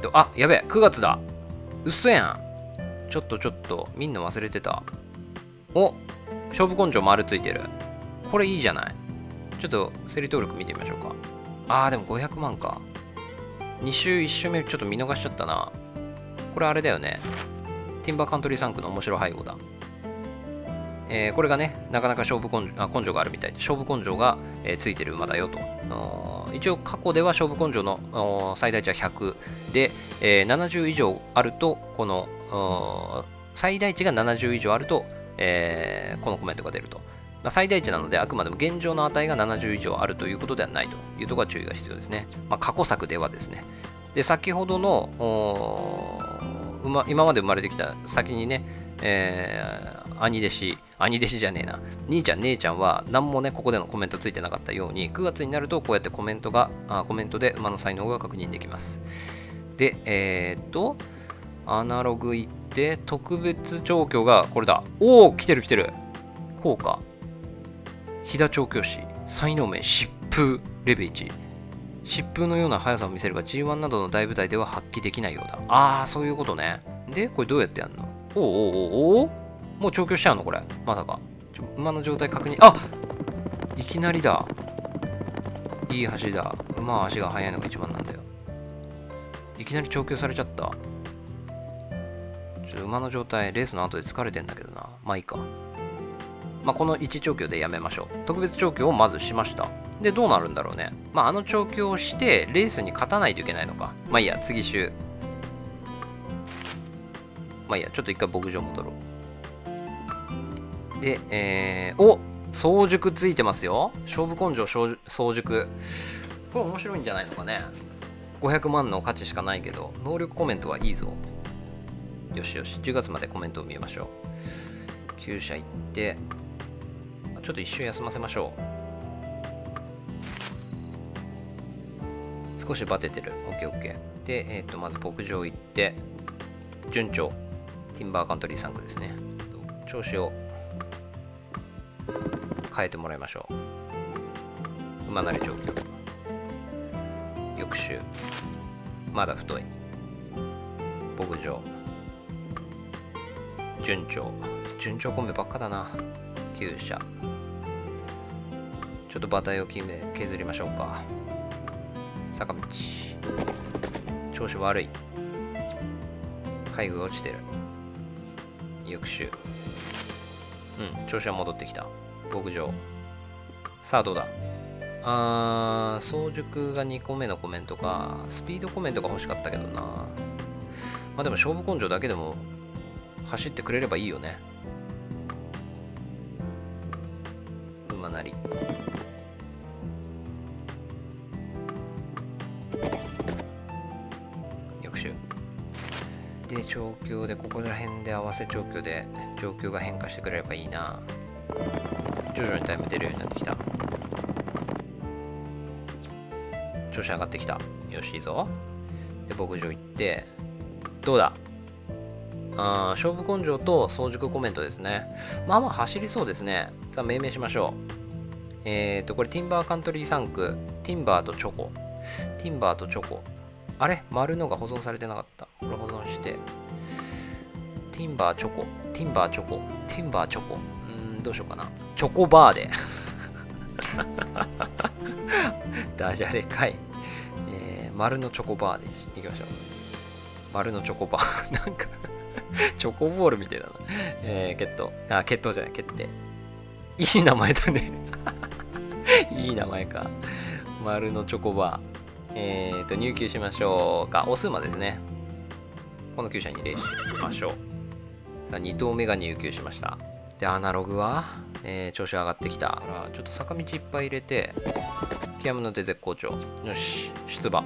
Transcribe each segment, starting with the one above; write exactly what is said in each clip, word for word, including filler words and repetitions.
ト。あ、やべえ、くがつだ。嘘やん。ちょっとちょっと、見んの忘れてた。お、勝負根性丸ついてる。これいいじゃない。ちょっと、整理登録見てみましょうか。あー、でもごひゃくまんか。に週、いち週目、ちょっと見逃しちゃったな。これあれだよね。ティンバーカントリー産駒の面白配合だ。えー、これがね、なかなか勝負根性、あ、根性があるみたいで、勝負根性が、えー、ついてる馬だよと。一応過去では勝負根性の最大値はひゃくで、えー、ななじゅう以上あると、この最大値がななじゅう以上あると、えー、このコメントが出ると。まあ、最大値なのであくまでも現状の値がななじゅう以上あるということではないというところは注意が必要ですね。まあ、過去作ではですね。で、先ほどの、ま、今まで生まれてきた先にね、えー、兄弟子、兄弟子じゃねえな、兄ちゃん、姉ちゃんは何もね、ここでのコメントついてなかったように、くがつになるとこうやってコメントが、あ、コメントで馬の才能が確認できます。で、えー、っと、アナログ行って、特別調教がこれだ。おお、来てる来てる。こうか。飛騨調教師、才能面、疾風、レベいち。疾風のような速さを見せるが、ジーワン などの大舞台では発揮できないようだ。ああ、そういうことね。で、これどうやってやるの？おおおおお、もう調教しちゃうのこれ。まさか。ちょ、馬の状態確認。あっ、いきなりだ。いい走りだ。馬は足が速いのが一番なんだよ。いきなり調教されちゃった。ちょ、馬の状態、レースの後で疲れてんだけどな。まあいいか。まあこのいち調教でやめましょう。特別調教をまずしました。で、どうなるんだろうね。まああの調教をして、レースに勝たないといけないのか。まあいいや、次週。まあいいや、ちょっと一回牧場戻ろう。で、えー、お、早熟ついてますよ。勝負根性早熟。これ面白いんじゃないのかね。ごひゃくまんの価値しかないけど、能力コメントはいいぞ。よしよし、じゅうがつまでコメントを見ましょう。きゅう社行って、ちょっと一瞬休ませましょう。少しバテてる。オーケーオーケー。で、えっと、まず牧場行って、順調。ティンバーカントリー産駒ですね。調子を変えてもらいましょう。馬なり調教。翌週。まだ太い。牧場。順調。順調コンビばっかだな。きゅう社。ちょっと馬体を決め削りましょうか。坂道。調子悪い。海軍落ちてる。翌週。うん、調子は戻ってきた。牧場。さあ、どうだ。あー、早熟がにこめのコメントか。スピードコメントが欲しかったけどな。まあでも、勝負根性だけでも走ってくれればいいよね。馬なり。翌週。で、調教で、ここら辺で合わせ調教で、調教が変化してくれればいいな。徐々にタイム出るようになってきた。調子上がってきた。よし、いいぞ。で、牧場行って、どうだ？あー、勝負根性と早熟コメントですね。まあまあ走りそうですね。さあ、命名しましょう。えっと、これ、ティンバーカントリー産駒、ティンバーとチョコ。ティンバーとチョコ。あれ？丸のが保存されてなかった。これ保存して。ティンバーチョコ。ティンバーチョコ。ティンバーチョコ。うーん、どうしようかな。チョコバーで。ダジャレかい。えー、丸のチョコバーでいきましょう。丸のチョコバー。なんか、チョコボールみたいだな。えー、決闘。あ、決闘じゃない、決定。いい名前だね。いい名前か。丸のチョコバー。えーと、入球しましょうか。オス馬ですね。このきゅう社にレースしましょう。さあ、に頭目が入球しました。で、アナログは、えー、調子上がってきた。ちょっと坂道いっぱい入れて、極みの手絶好調。よし、出馬。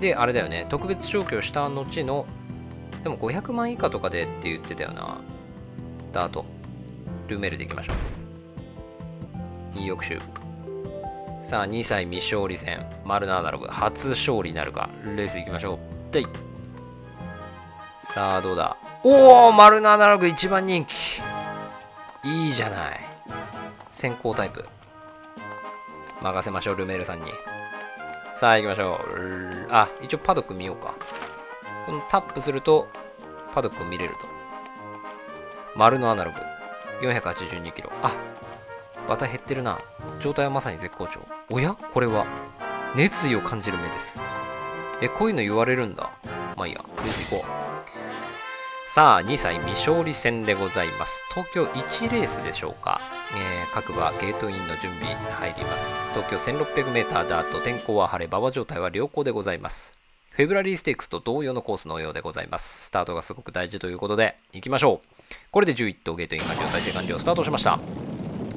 で、あれだよね。特別調教した後の、でもごひゃくまん以下とかでって言ってたよな。ダート。ルメールでいきましょう。いい翌週。さあ、にさい未勝利戦、丸のアナログ、初勝利なるか、レース行きましょう。でい。さあ、どうだ。おお、丸のアナログいちばん人気。いいじゃない。先行タイプ。任せましょう、ルメールさんに。さあ、行きましょう。あ、一応パドック見ようか。このタップすると、パドックを見れると。丸のアナログ。よんひゃくはちじゅうにキロ。あ、バタ減ってるな。状態はまさに絶好調。おやこれは。熱意を感じる目です。え、こういうの言われるんだ。まあいいや。レース行こう。さあ、にさい未勝利戦でございます。東京いちレースでしょうか。えー、各馬ゲートインの準備入ります。東京 せんろっぴゃくメートル ダート、天候は晴れ、馬場状態は良好でございます。フェブラリーステークスと同様のコースのようでございます。スタートがすごく大事ということで、行きましょう。これでじゅういっとうゲートイン完了、体制完了、スタートしました。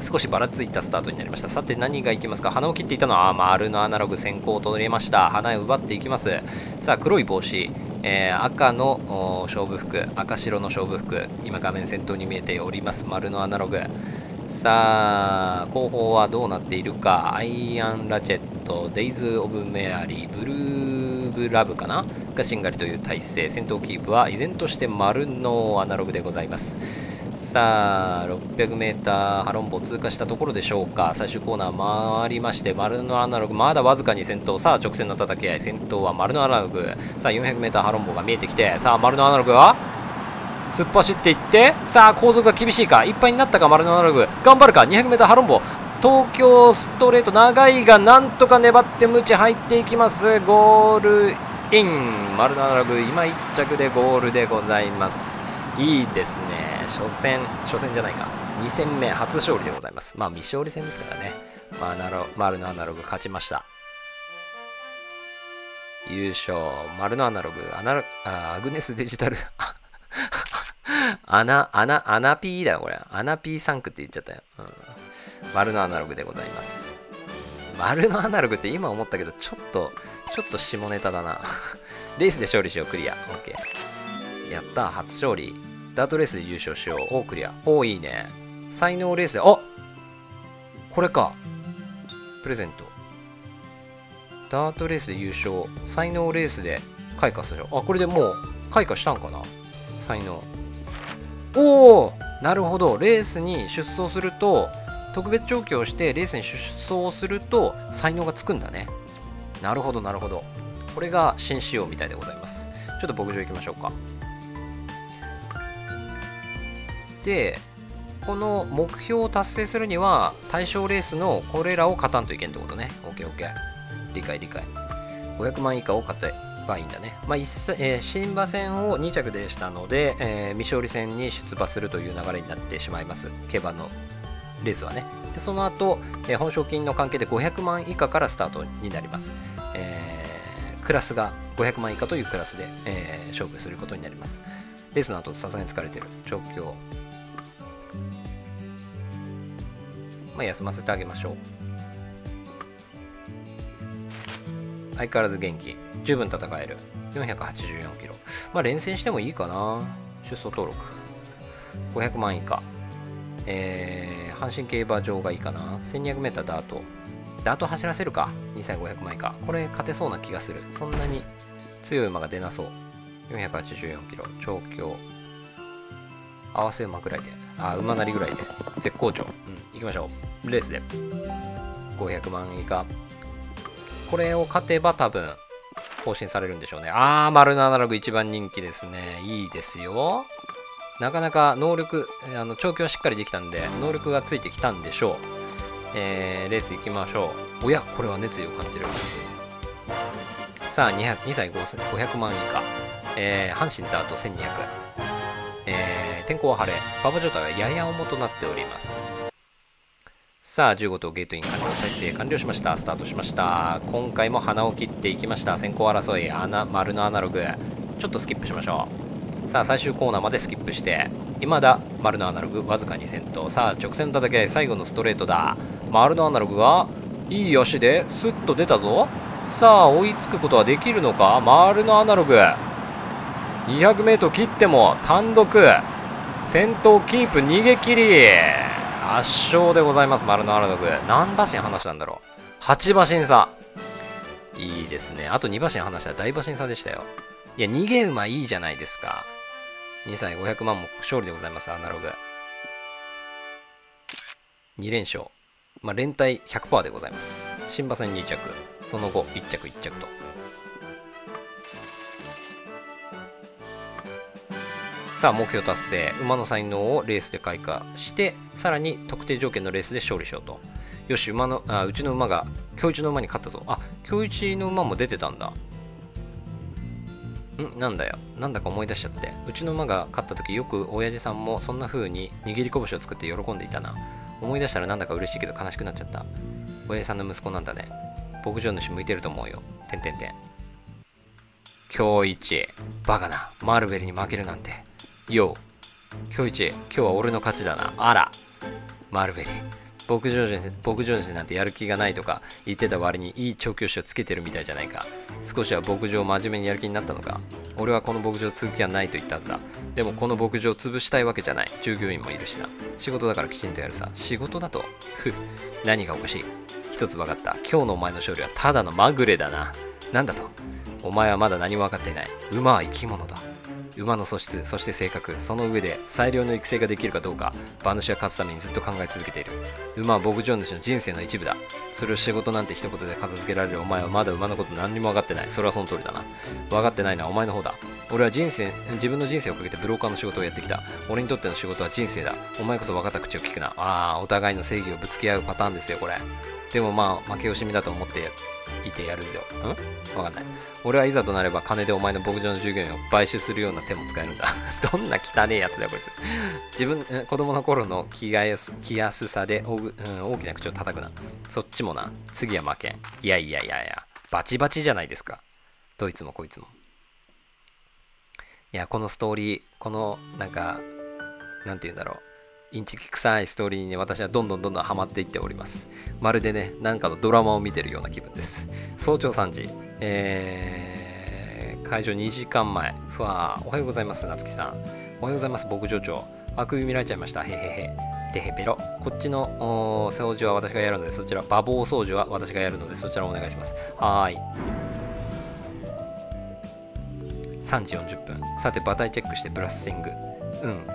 少しばらついたスタートになりました。さて何がいきますか。鼻を切っていたのは、あ、丸のアナログ先行を取りました。鼻を奪っていきます。さあ、黒い帽子、えー、赤の勝負服、赤白の勝負服、今画面先頭に見えております。丸のアナログ。さあ、後方はどうなっているか。アイアン・ラチェット、デイズ・オブ・メアリー、ブルーブ・ラブかながしんがりという体勢。先頭キープは依然として丸のアナログでございます。さあ、ろっぴゃくメートル ハロンボを通過したところでしょうか。最終コーナー回りまして、丸のアナログ、まだわずかに先頭。さあ、直線の叩き合い。先頭は丸のアナログ。さあ、よんひゃくメートル ハロンボが見えてきて、さあ、丸のアナログは突っ走っていって、さあ、後続が厳しいか、いっぱいになったか、丸のアナログ、頑張るか、にひゃくメートル ハロンボ、東京ストレート、長いが、なんとか粘って、ムチ入っていきます、ゴールイン、丸のアナログ、今いっ着でゴールでございます。いいですね、初戦、初戦じゃないか、に戦目、初勝利でございます。まあ、未勝利戦ですからね、まあ、丸のアナログ、勝ちました。優勝、丸のアナログ、アナロあアグネスデジタル。アナ、アナ、アナピーだよ、これ。アナピーサンクって言っちゃったよ。うん。丸のアナログでございます。丸のアナログって今思ったけど、ちょっと、ちょっと下ネタだな。レースで勝利しよう、クリア。OK。やった、初勝利。ダートレースで優勝しよう。お、クリア。お、いいね。才能レースで、あ、これか。プレゼント。ダートレースで優勝。才能レースで開花する。あ、これでもう、開花したんかな才能。おお、なるほど。レースに出走すると、特別調教をしてレースに出走すると才能がつくんだね。なるほどなるほど。これが新仕様みたいでございます。ちょっと牧場行きましょうか。で、この目標を達成するには対象レースのこれらを勝たんといけんってことね。 オーケーオーケー、 理解理解。ごひゃくまん以下を勝てばいいんだね。まあ一切、えー、新馬戦をに着でしたので、えー、未勝利戦に出馬するという流れになってしまいます。競馬のレースはね。で、その後、えー、本賞金の関係でごひゃくまん以下からスタートになります。えー、クラスがごひゃくまん以下というクラスで、えー、勝負することになります。レースの後、さすがに疲れてる。調教。まあ休ませてあげましょう。相変わらず元気。十分戦える。よんひゃくはちじゅうよんキロ。まあ連戦してもいいかな。出走登録。ごひゃくまん以下。えー、阪神競馬場がいいかな。せんにひゃくメートル ダート。ダート走らせるか。にせんごひゃくまん以下。これ勝てそうな気がする。そんなに強い馬が出なそう。よんひゃくはちじゅうよんキロ。調教。合わせ馬ぐらいで。あ、馬なりぐらいで。絶好調。うん。行きましょう。レースで。ごひゃくまん以下。これを勝てば多分更新されるんでしょうね。あー、丸のアナログ一番人気ですね。いいですよ。なかなか能力、あの調教はしっかりできたんで、能力がついてきたんでしょう。えー、レース行きましょう。おや、これは熱意を感じる。さあ、にさいごひゃくまん以下。えー、阪神ダートせんにひゃく。えー、天候は晴れ。馬場状態はやや重となっております。さあ、じゅうごとうゲートイン完了、体制完了しました。スタートしました。今回も鼻を切っていきました。先行争い、穴丸のアナログ、ちょっとスキップしましょう。さあ、最終コーナーまでスキップして、いまだ丸のアナログわずかに先頭。さあ、直線の叩き合い、最後のストレートだ。丸のアナログがいい足ですっと出たぞ。さあ、追いつくことはできるのか。丸のアナログ にひゃくメートル 切っても単独先頭キープ、逃げ切り圧勝でございます。丸のアナログ。何馬身離したんだろう。はちばしんさ。いいですね。あとにばしん離したら大馬身差でしたよ。いや、逃げ馬いいじゃないですか。にさいごひゃくまんも勝利でございます。アナログ。にれんしょう。まあ、連帯 ひゃくパーセント でございます。新馬戦に着。その後、いっちゃくいっちゃくと。さあ目標達成、馬の才能をレースで開花してさらに特定条件のレースで勝利しようと。よし、馬のあうちの馬が今日一の馬に勝ったぞ。あ、今日一の馬も出てたんだ。んなんだよ、なんだか思い出しちゃって、うちの馬が勝った時よく親父さんもそんな風に握り拳を作って喜んでいたな。思い出したらなんだか嬉しいけど悲しくなっちゃった。親父さんの息子なんだね。牧場主向いてると思うよ。てんてんてん。今日一バカな、マルベルに負けるなんて。よう今日一、今日は俺の勝ちだな。あらマルベル、牧場主牧場主なんてやる気がないとか言ってた割にいい調教師をつけてるみたいじゃないか。少しは牧場を真面目にやる気になったのか。俺はこの牧場を継ぐ気はないと言ったはずだ。でもこの牧場を潰したいわけじゃない。従業員もいるしな。仕事だからきちんとやるさ。仕事だとふっ、何がおかしい。一つ分かった。今日のお前の勝利はただのまぐれだな。なんだと。お前はまだ何も分かっていない。馬は生き物だ。馬の素質、そして性格、その上で最良の育成ができるかどうか、馬主は勝つためにずっと考え続けている。馬は牧場主の人生の一部だ。それを仕事なんて一言で片付けられるお前はまだ馬のこと何にも分かってない。それはその通りだな。分かってないのはお前の方だ。俺は人生、自分の人生をかけてブローカーの仕事をやってきた。俺にとっての仕事は人生だ。お前こそ分かった口を聞くな。ああ、お互いの正義をぶつけ合うパターンですよ、これ。でもまあ、負け惜しみだと思っていてやるぜよ。ん？わかんない。俺はいざとなれば金でお前の牧場の従業員を買収するような手も使えるんだ。どんな汚ねえやつだよ、こいつ。自分、子供の頃の気がやす、気安さでお、うん、大きな口を叩くな。そっちもな、次は負けん。いやいやいやいや、バチバチじゃないですか。どいつもこいつも。いや、このストーリー、この、なんか、なんて言うんだろう。インチキ臭いストーリーに、ね、私はどんどんどんどんハマっていっております。まるでね、なんかのドラマを見てるような気分です。早朝さんじ、えー、会場にじかんまえ。ふわー、おはようございます。なつきさん、おはようございます。牧場長、あくび見られちゃいました。へへへてへべろ。こっちの掃除は私がやるので、そちら馬房掃除は私がやるので、そちらお願いします。はーい。さんじよんじゅっぷん。さて、馬体チェックしてブラッシング。うん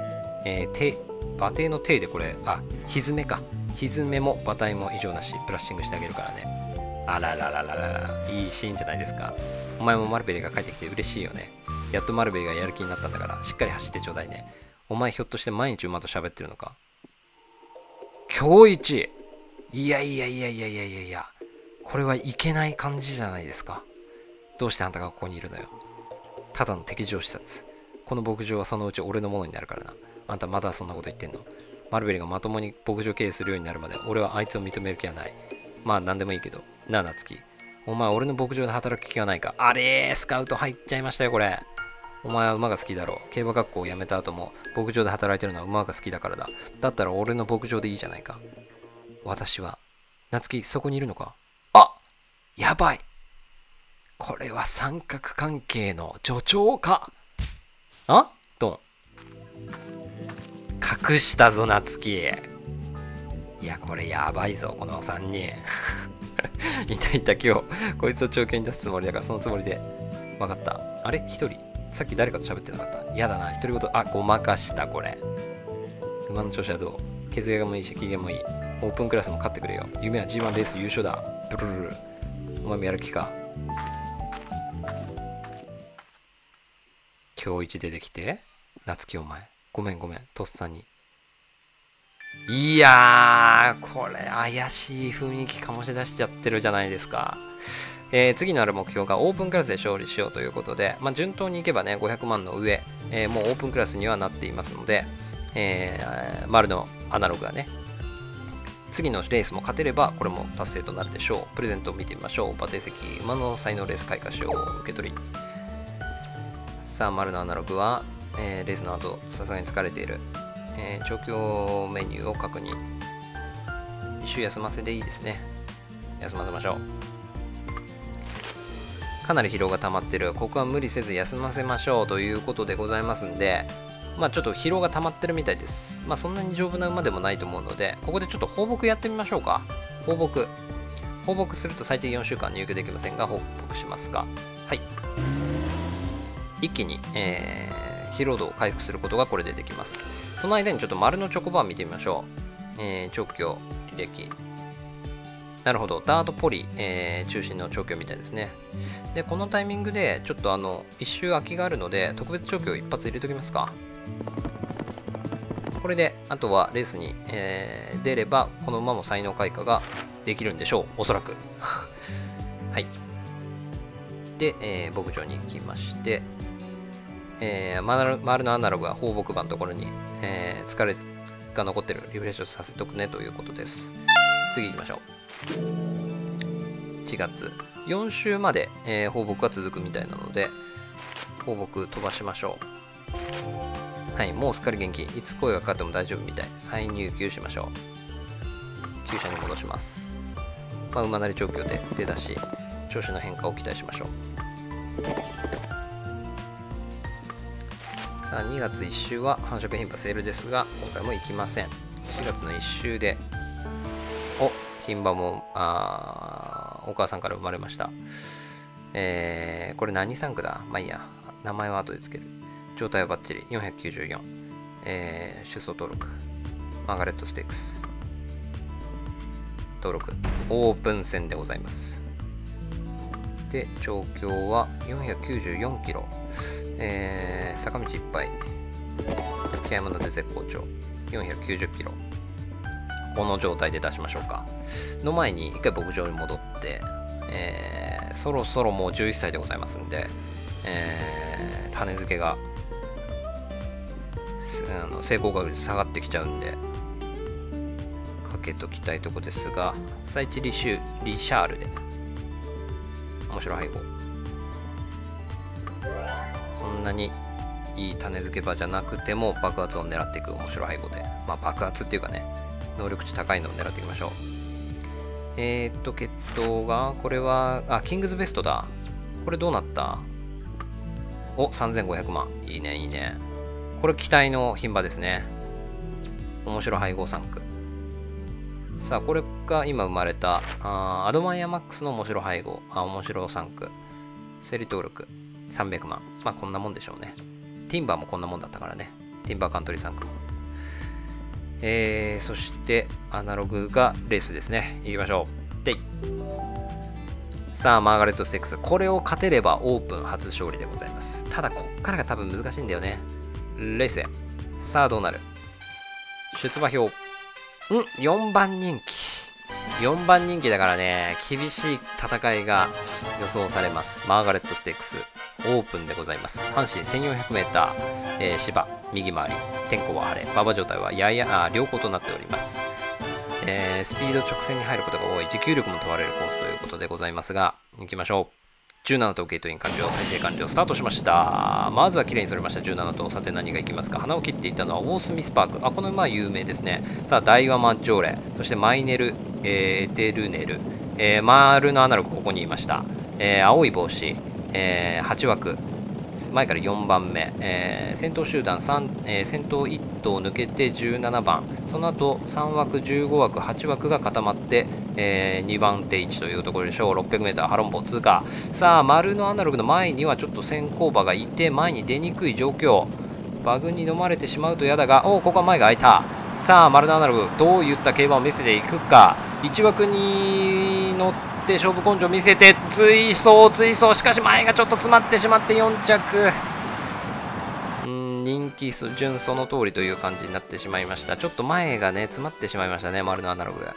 えー、手馬蹄の蹄でこれ、あ、ひづめか。ひづめも馬蹄も異常なし、ブラッシングしてあげるからね。あらららららら、いいシーンじゃないですか。お前もマルベリーが帰ってきて嬉しいよね。やっとマルベリーがやる気になったんだから、しっかり走ってちょうだいね。お前ひょっとして毎日馬と喋ってるのか。今日一、いやいやいやいやいやいやいや、これはいけない感じじゃないですか。どうしてあんたがここにいるのよ。ただの敵情視察。この牧場はそのうち俺のものになるからな。あんたまだそんなこと言ってんの。マルベリーがまともに牧場経営するようになるまで俺はあいつを認める気はない。まあ何でもいいけどな。あ、夏希、お前俺の牧場で働く気がないか。あれー、スカウト入っちゃいましたよ、これ。お前は馬が好きだろう。競馬学校を辞めた後も牧場で働いてるのは馬が好きだからだ。だったら俺の牧場でいいじゃないか。私は夏希、そこにいるのか。あ、やばい、これは三角関係の助長か。あドン隠したぞ、夏希。いや、これやばいぞ、このさんにん。いたいた、今日。こいつを調教に出すつもりだから、そのつもりで。わかった。あれひとり。さっき誰かと喋ってなかった。やだな、独り言。あ、ごまかした、これ。馬の調子はどう？血芸もいいし、機嫌もいい。オープンクラスも勝ってくれよ。夢は ジーワン レース優勝だ。ブルルル。お前もやる気か。今日一出てきて。夏希、お前。ごめんごめん、とっさに。いやー、これ怪しい雰囲気醸し出しちゃってるじゃないですか。えー、次のある目標がオープンクラスで勝利しようということで、まあ、順当にいけばね、ごひゃくまんの上、えー、もうオープンクラスにはなっていますので、えー、丸のアナログがね、次のレースも勝てれば、これも達成となるでしょう。プレゼントを見てみましょう。馬蹄石、馬の才能レース開花賞を受け取り。さあ、丸のアナログは、えー、レースの後、さすがに疲れている。えー、調教メニューを確認。一周休ませでいいですね。休ませましょう。かなり疲労が溜まってる。ここは無理せず休ませましょうということでございますんで、まあちょっと疲労が溜まってるみたいです。まあそんなに丈夫な馬でもないと思うので、ここでちょっと放牧やってみましょうか。放牧。放牧すると最低よんしゅうかん入居できませんが、放牧しますか。はい。一気に、えー、疲労度を回復することがこれでできます。その間にちょっと丸のチョコバー見てみましょう。えー、調教履歴、なるほど、ダートポリ、えー、中心の調教みたいですね。で、このタイミングでちょっとあの一周空きがあるので特別調教を一発入れときますか。これであとはレースに、えー、出ればこの馬も才能開花ができるんでしょう、おそらくはい。で、えー、牧場に行きまして、えー、マルのアナログは放牧馬のところに、えー、疲れが残ってるリフレッシュさせとくねということです。次行きましょう。いちがつよん週まで、えー、放牧が続くみたいなので放牧飛ばしましょう。はい、もうすっかり元気、いつ声がかかっても大丈夫みたい。再入厩しましょう。厩舎に戻します。まあ、馬なり調教で出だし調子の変化を期待しましょう。さあ、にがついっ週は繁殖牝馬セールですが今回も行きません。しがつのいっ週でお牝馬もあお母さんから生まれました。えー、これ何産区だ、まあいいや、名前は後でつける。状態はバッチリよんひゃくきゅうじゅうよん、えー、出走登録マーガレットステークス登録オープン戦でございます。で、調教はよんひゃくきゅうじゅうよんキロ、えー、坂道いっぱい、気合いもので絶好調、よんひゃくきゅうじゅうキロ、この状態で出しましょうか。の前に一回牧場に戻って、えー、そろそろもうじゅういっ歳でございますんで、えー、種付けがあの成功確率下がってきちゃうんでかけときたいとこですが、最地リシュリシャールで面白い配合、そんなにいい種付け場じゃなくても爆発を狙っていく面白い配合で、まあ爆発っていうかね、能力値高いのを狙っていきましょう。えー、っと血統がこれはあキングズベストだ。これどうなった、おさんぜんごひゃくまん、いいねいいね。これ期待の牝馬ですね。面白い配合産区。さあ、これが今生まれたあアドマイヤマックスの面白配合、あ面白産区セリ登録さんびゃくまん、まあこんなもんでしょうね。ティンバーもこんなもんだったからね、ティンバーカントリー産区。えー、そしてアナログがレースですね。いきましょう。でいさあ、マーガレットステックス、これを勝てればオープン初勝利でございます。ただこっからが多分難しいんだよね。レースへ。さあ、どうなる。出馬表、うん、よんばん人気、よんばん人気だからね、厳しい戦いが予想されます。マーガレットステックスオープンでございます。阪神 せんよんひゃくメートル、えー、芝右回り、天候は晴れ、馬場状態はややあ良好となっております。えー、スピード直線に入ることが多い、持久力も問われるコースということでございますが、いきましょう。じゅうなな頭ゲートイン完了、体制完了、スタートしました。まずは綺麗にそれました。じゅうなな頭、さて何がいきますか。花を切っていたのはオースミスパーク、あこの馬は有名ですね。さあ、ダイワマジョーレ、そしてマイネル、えー、エテルネル、えー、マールのアナログここにいました。えー、青い帽子、えー、はち枠前からよんばんめ、えー、先頭集団さん、えー、先頭いち頭抜けてじゅうななばん、その後さん枠、じゅうご枠、はち枠が固まって、えー、にばん手いちというところでしょう。 ろっぴゃくメートル ハロンボ通過。さあ、丸のアナログの前にはちょっと先行馬がいて前に出にくい状況、馬群に飲まれてしまうと嫌だが、おおここは前が空いた。さあ、丸のアナログどういった競馬を見せていくか。いち枠に乗って勝負根性を見せて追走追走、しかし前がちょっと詰まってしまってよん着、うん人気順その通りという感じになってしまいました。ちょっと前がね詰まってしまいましたね、丸のアナログが。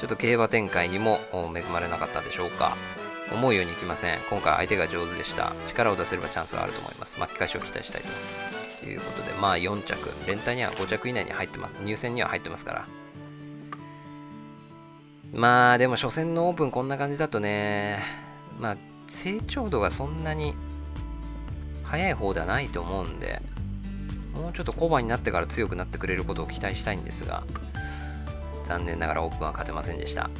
ちょっと競馬展開にも恵まれなかったでしょうか。思うようにいきません。今回相手が上手でした。力を出せればチャンスはあると思います。巻き返しを期待したいということで、まあよん着、連帯にはご着以内に入ってます、入選には入ってますから。まあでも初戦のオープンこんな感じだとね、まあ成長度がそんなに早い方ではないと思うんで、もうちょっと小馬になってから強くなってくれることを期待したいんですが、残念ながらオープンは勝てませんでした。